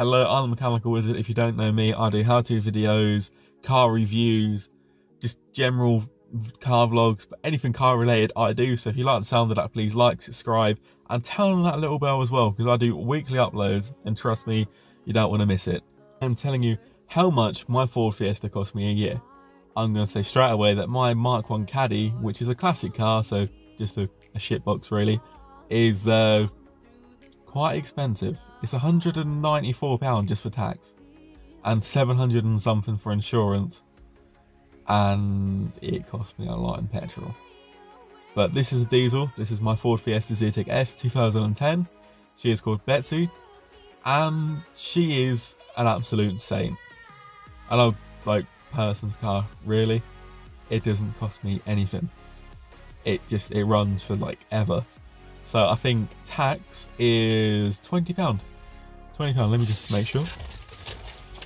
Hello, I'm the Mechanical Wizard. If you don't know me, I do how-to videos, car reviews, just general car vlogs, but anything car related I do. So if you like the sound of that, please like, subscribe, and tell them that little bell as well, because I do weekly uploads, and trust me, you don't want to miss it. I'm telling you how much my Ford Fiesta cost me a year. I'm going to say straight away that my Mark 1 Caddy, which is a classic car, so just a shitbox really, is quite expensive. It's £194 just for tax and 700 and something for insurance, and it cost me a lot in petrol. But this is a diesel. This is my Ford Fiesta ZTEC S 2010. She is called Betsy, and she is an absolute saint. I love, like, person's car really. It doesn't cost me anything. It runs for like ever. So I think tax is £20. Let me just make sure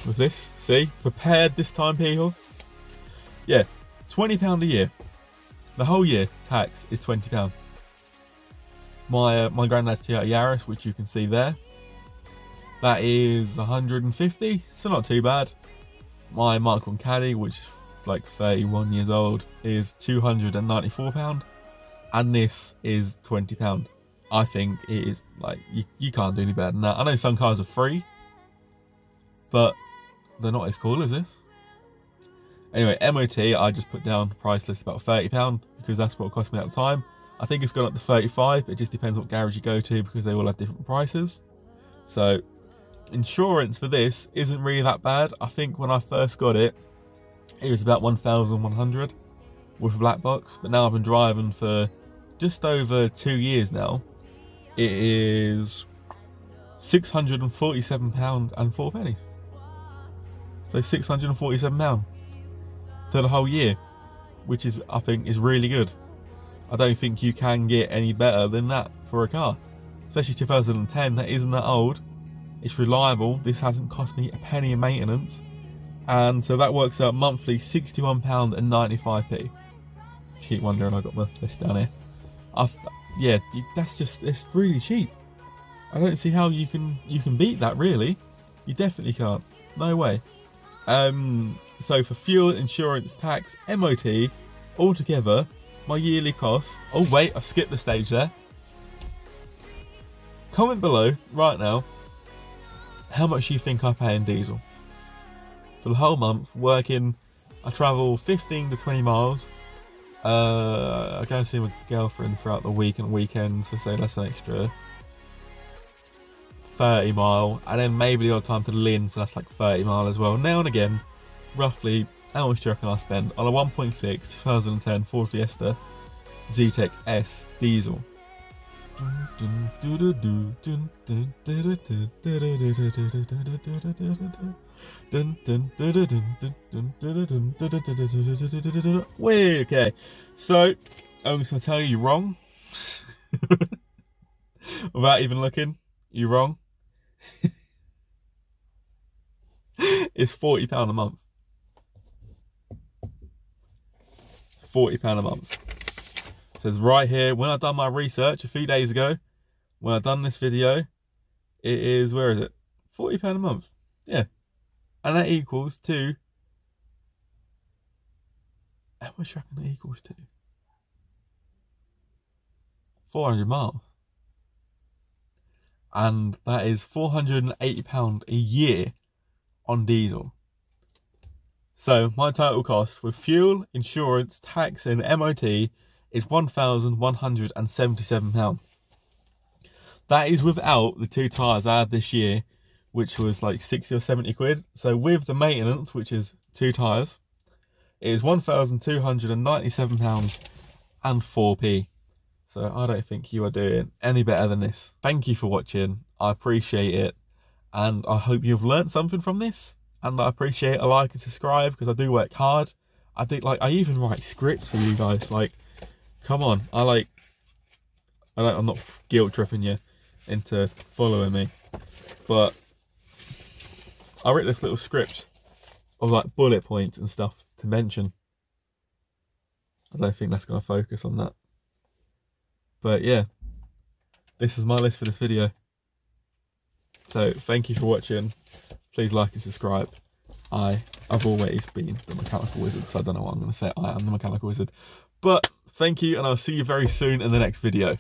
with this. See, prepared this time, people. Yeah, £20 a year. The whole year tax is £20. My granddad's Toyota Yaris, which you can see there, that is £150, so not too bad. My Mark 1 Caddy, which is like 31 years old, is £294, and this is £20. I think it is, like, you can't do any better than that. I know some cars are free, but they're not as cool as this. Anyway, MOT, I just put down the price list about £30, because that's what it cost me at the time. I think it's gone up to £35, but it just depends what garage you go to, because they all have different prices. So insurance for this isn't really that bad. I think when I first got it, it was about £1,100 with a black box, but now I've been driving for just over 2 years now. It is £647.04. So £647 for the whole year, which is, I think, is really good. I don't think you can get any better than that for a car, especially 2010. That isn't that old. It's reliable. This hasn't cost me a penny in maintenance, and so that works out monthly £61.95. Keep wondering, I got my list down here. Yeah, that's just, it's really cheap. I don't see how you can beat that really. You definitely can't. No way. So for fuel, insurance, tax, MOT, altogether, my yearly cost. Oh wait, I skipped the stage there. Comment below right now how much you think I pay in diesel for the whole month working. I travel 15 to 20 miles. I go and see my girlfriend throughout the week and weekends, so say that's an extra 30 mile, and then maybe the odd time to Lynn, so that's like 30 mile as well. Now and again, roughly how much do you reckon I spend on a 1.6 2010 Ford Fiesta ZTEC S diesel? Wait, okay, so I'm just gonna tell you, you're wrong. Without even looking, you're wrong. It's £40 a month. £40 a month. It says right here, when I done my research a few days ago, when I done this video, it is, where is it? £40 a month. Yeah. And that equals to, how much do you reckon that equals to? 400 miles. And that is £480 a year on diesel. So my total cost with fuel, insurance, tax and MOT is £1,177. That is without the two tyres I had this year, which was like 60 or 70 quid. So with the maintenance, which is two tyres, it is £1,297.04. So I don't think you are doing any better than this. Thank you for watching. I appreciate it. And I hope you've learned something from this. And I appreciate a like and subscribe, because I do work hard. I do, like, I even write scripts for you guys. Like, come on. I'm not guilt tripping you into following me, but I wrote this little script of like bullet points and stuff to mention. I don't think that's going to focus on that, but yeah, this is my list for this video. So thank you for watching. Please like and subscribe. I have always been the Mechanical Wizard, so I don't know what I'm going to say. I am the Mechanical Wizard. But thank you, and I'll see you very soon in the next video.